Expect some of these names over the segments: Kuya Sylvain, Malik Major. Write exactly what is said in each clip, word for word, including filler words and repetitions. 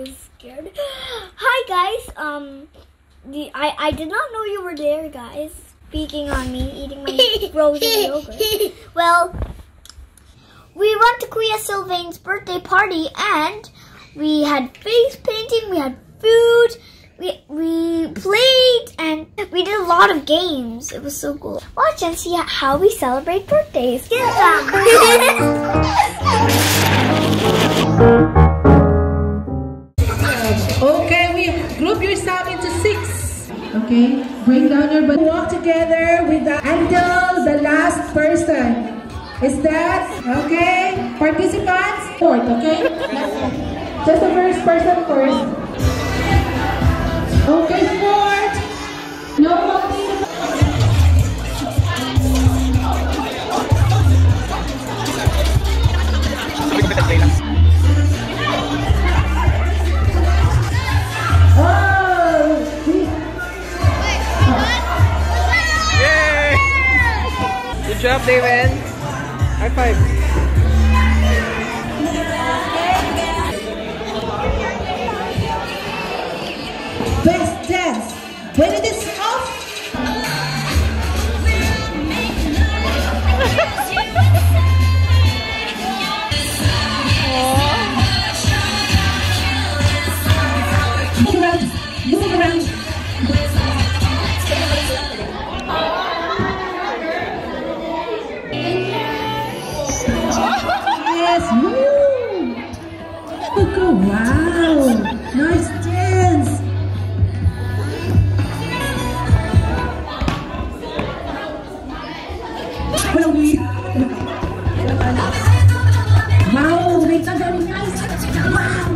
was scared. Hi guys, um, the, I, I did not know you were there, guys. Speaking on me, eating my frozen yogurt. Well, we went to Kuya Sylvain's birthday party and we had face painting, we had food, we, we played, and we did a lot of games. It was so cool. Watch and see how we celebrate birthdays. Yeah. Okay, bring down your body. Walk together with the until the last person. Is that okay? Participants, fourth, okay? Just the first person first. Okay, fourth. No holding the ball. Oh! Good job, David. High five. Best dance. When it is off. Move around. Move around. Oh, wow! Nice dance! Wow! They are very nice! Wow!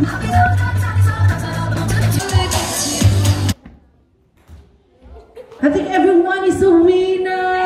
I think everyone is a winner!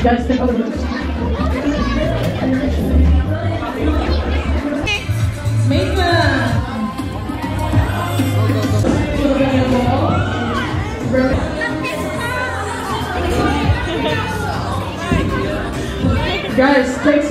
That's the over. Guys, thanks.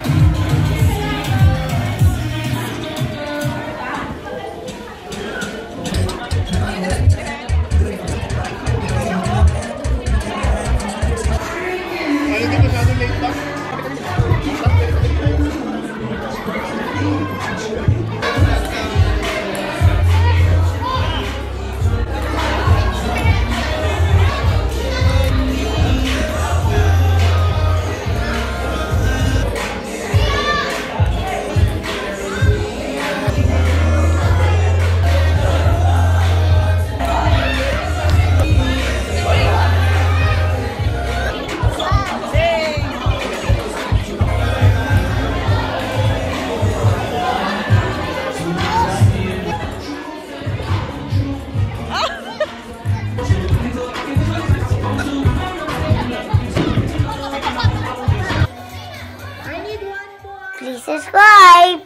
Please subscribe!